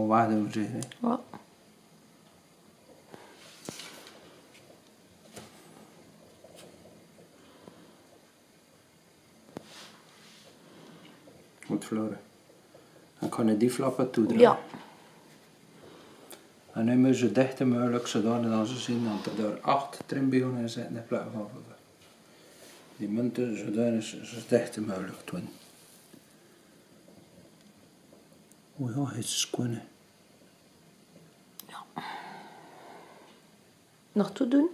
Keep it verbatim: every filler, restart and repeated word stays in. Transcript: en bas de dove sei. Oh. Gut verloren. Dan kunnen die flappen toedraaien. Ja. En nu moet je zo dicht mogelijk zodat ze zien dat er acht trimbionen zitten in plaats van vijf. Die munten zodat ze zo dicht mogelijk doen. Oh ja, het is schoon. Ja. Nog toe doen?